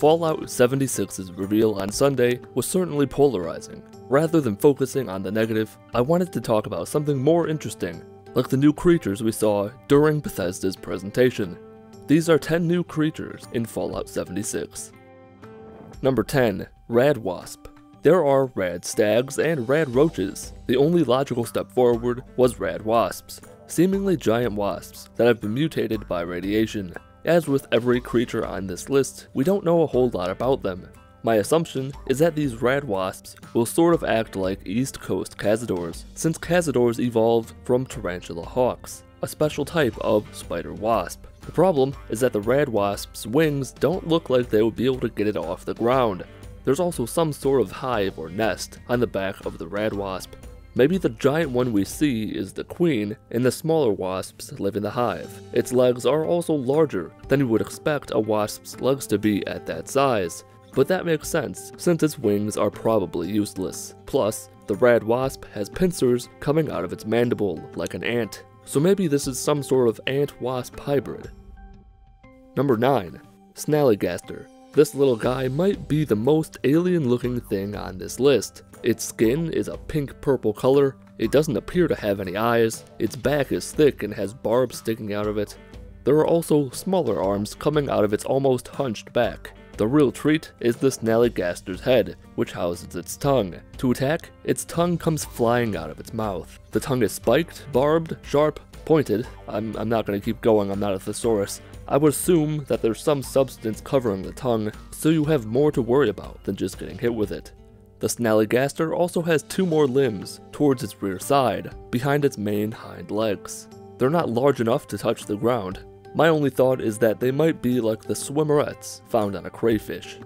Fallout 76's reveal on Sunday was certainly polarizing. Rather than focusing on the negative, I wanted to talk about something more interesting, like the new creatures we saw during Bethesda's presentation. These are 10 new creatures in Fallout 76. Number 10, Rad-Wasp. There are Rad-Stags and Rad-Roaches. The only logical step forward was Rad-Wasps, seemingly giant wasps that have been mutated by radiation. As with every creature on this list, we don't know a whole lot about them. My assumption is that these Rad-Wasps will sort of act like East Coast Cazadors, since Cazadors evolved from Tarantula Hawks, a special type of spider wasp. The problem is that the Rad-Wasp's wings don't look like they would be able to get it off the ground. There's also some sort of hive or nest on the back of the Rad-Wasp. Maybe the giant one we see is the queen, and the smaller wasps live in the hive. Its legs are also larger than you would expect a wasp's legs to be at that size, but that makes sense since its wings are probably useless. Plus, the Rad-Wasp has pincers coming out of its mandible like an ant, so maybe this is some sort of ant-wasp hybrid. Number 9. Snallygaster. This little guy might be the most alien-looking thing on this list. Its skin is a pink-purple color, it doesn't appear to have any eyes, its back is thick and has barbs sticking out of it. There are also smaller arms coming out of its almost hunched back. The real treat is the Snallygaster's head, which houses its tongue. To attack, its tongue comes flying out of its mouth. The tongue is spiked, barbed, sharp, pointed. I'm not going to keep going, I'm not a thesaurus. I would assume that there's some substance covering the tongue, so you have more to worry about than just getting hit with it. The Snallygaster also has two more limbs towards its rear side, behind its main hind legs. They're not large enough to touch the ground. My only thought is that they might be like the swimmerettes found on a crayfish.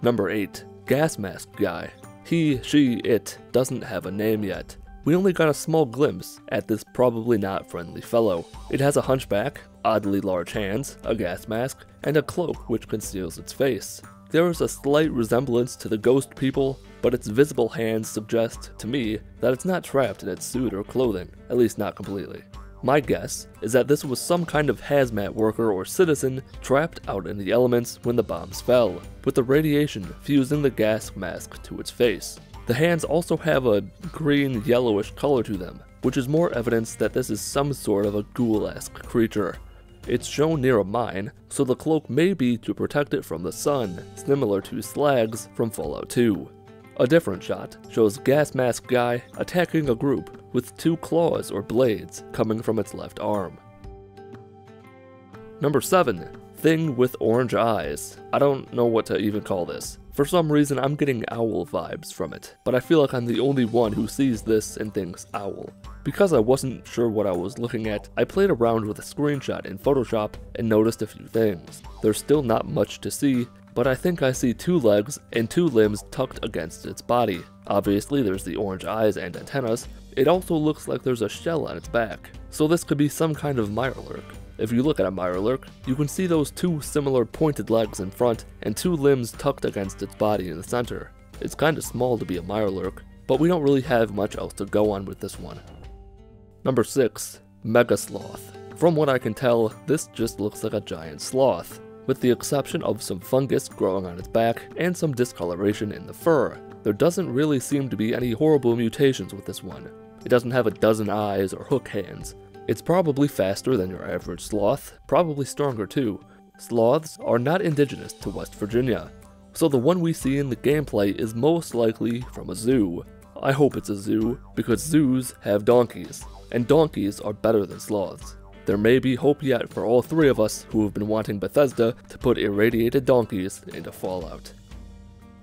Number 8. Gas Mask Guy. He, she, it doesn't have a name yet. We only got a small glimpse at this probably not friendly fellow. It has a hunchback, oddly large hands, a gas mask, and a cloak which conceals its face. There is a slight resemblance to the Ghost People, but its visible hands suggest, to me, that it's not trapped in its suit or clothing, at least not completely. My guess is that this was some kind of hazmat worker or citizen trapped out in the elements when the bombs fell, with the radiation fusing the gas mask to its face. The hands also have a green yellowish color to them, which is more evidence that this is some sort of a ghoul-esque creature. It's shown near a mine, so the cloak may be to protect it from the sun, similar to Slags from Fallout 2. A different shot shows Gas Mask Guy attacking a group with two claws or blades coming from its left arm. Number 7. Thing with Orange Eyes. I don't know what to even call this. For some reason, I'm getting owl vibes from it, but I feel like I'm the only one who sees this and thinks owl. Because I wasn't sure what I was looking at, I played around with a screenshot in Photoshop and noticed a few things. There's still not much to see, but I think I see two legs and two limbs tucked against its body. Obviously, there's the orange eyes and antennas. It also looks like there's a shell on its back, so this could be some kind of Mirelurk. If you look at a Mirelurk, you can see those two similar pointed legs in front and two limbs tucked against its body in the center. It's kinda small to be a Mirelurk, but we don't really have much else to go on with this one. Number 6. Mega Sloth. From what I can tell, this just looks like a giant sloth, with the exception of some fungus growing on its back and some discoloration in the fur. There doesn't really seem to be any horrible mutations with this one. It doesn't have a dozen eyes or hook hands. It's probably faster than your average sloth, probably stronger too. Sloths are not indigenous to West Virginia, so the one we see in the gameplay is most likely from a zoo. I hope it's a zoo, because zoos have donkeys, and donkeys are better than sloths. There may be hope yet for all three of us who have been wanting Bethesda to put irradiated donkeys into Fallout.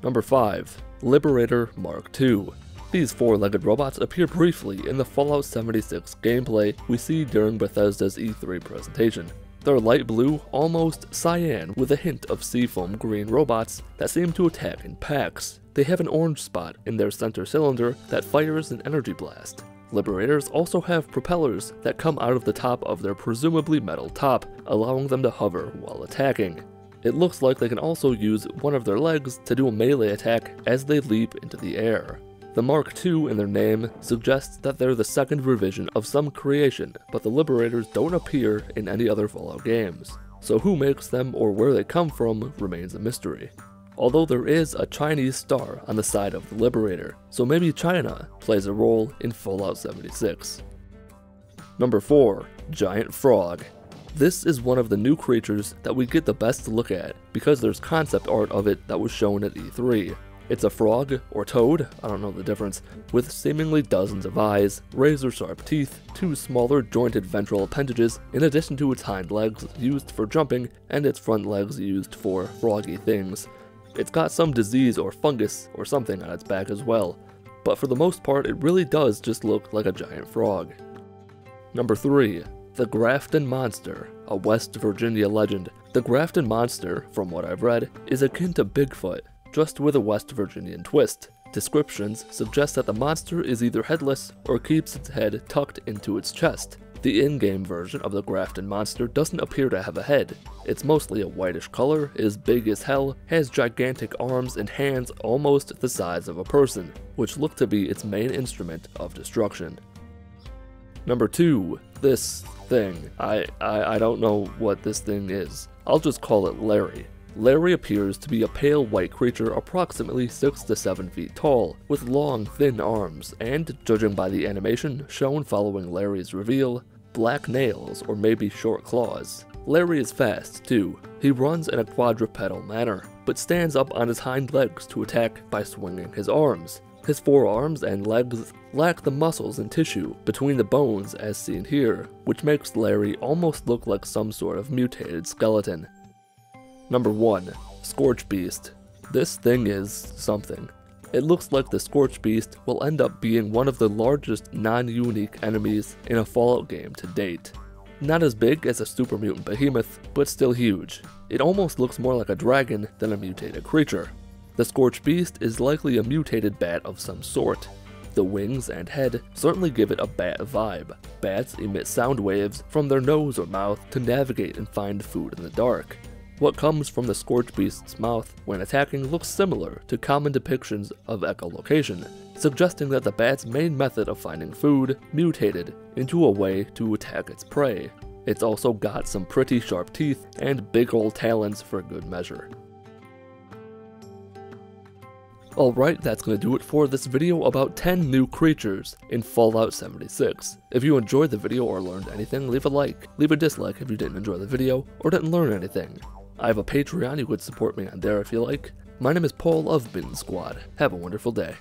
Number 5. Liberator Mark II. These four-legged robots appear briefly in the Fallout 76 gameplay we see during Bethesda's E3 presentation. They're light blue, almost cyan, with a hint of seafoam green robots that seem to attack in packs. They have an orange spot in their center cylinder that fires an energy blast. Liberators also have propellers that come out of the top of their presumably metal top, allowing them to hover while attacking. It looks like they can also use one of their legs to do a melee attack as they leap into the air. The Mark II in their name suggests that they're the second revision of some creation, but the Liberators don't appear in any other Fallout games. so who makes them or where they come from remains a mystery. Although there is a Chinese star on the side of the Liberator, so maybe China plays a role in Fallout 76. Number 4. Giant Frog. This is one of the new creatures that we get the best look at because there's concept art of it that was shown at E3. It's a frog, or toad, I don't know the difference, with seemingly dozens of eyes, razor-sharp teeth, two smaller jointed ventral appendages, in addition to its hind legs used for jumping and its front legs used for froggy things. It's got some disease or fungus or something on its back as well, but for the most part it really does just look like a giant frog. Number 3. The Grafton Monster, a West Virginia legend. The Grafton Monster, from what I've read, is akin to Bigfoot, just with a West Virginian twist. Descriptions suggest that the monster is either headless or keeps its head tucked into its chest. The in-game version of the Grafton Monster doesn't appear to have a head. It's mostly a whitish color, is big as hell, has gigantic arms and hands almost the size of a person, which look to be its main instrument of destruction. Number 2. This thing. I don't know what this thing is. I'll just call it Larry. Larry appears to be a pale white creature approximately 6 to 7 feet tall, with long, thin arms, and, judging by the animation shown following Larry's reveal, black nails or maybe short claws. Larry is fast, too. He runs in a quadrupedal manner, but stands up on his hind legs to attack by swinging his arms. His forearms and legs lack the muscles and tissue between the bones as seen here, which makes Larry almost look like some sort of mutated skeleton. Number 1. Scorch Beast. This thing is something. It looks like the Scorch Beast will end up being one of the largest non-unique enemies in a Fallout game to date. Not as big as a Super Mutant Behemoth, but still huge. It almost looks more like a dragon than a mutated creature. The Scorch Beast is likely a mutated bat of some sort. The wings and head certainly give it a bat vibe. Bats emit sound waves from their nose or mouth to navigate and find food in the dark. What comes from the Scorch Beast's mouth when attacking looks similar to common depictions of echolocation, suggesting that the bat's main method of finding food mutated into a way to attack its prey. It's also got some pretty sharp teeth and big old talons for good measure. Alright, that's going to do it for this video about 10 new creatures in Fallout 76. If you enjoyed the video or learned anything, leave a like, leave a dislike if you didn't enjoy the video or didn't learn anything. I have a Patreon, you could support me on there if you like. My name is Paul of Mitten Squad. Have a wonderful day.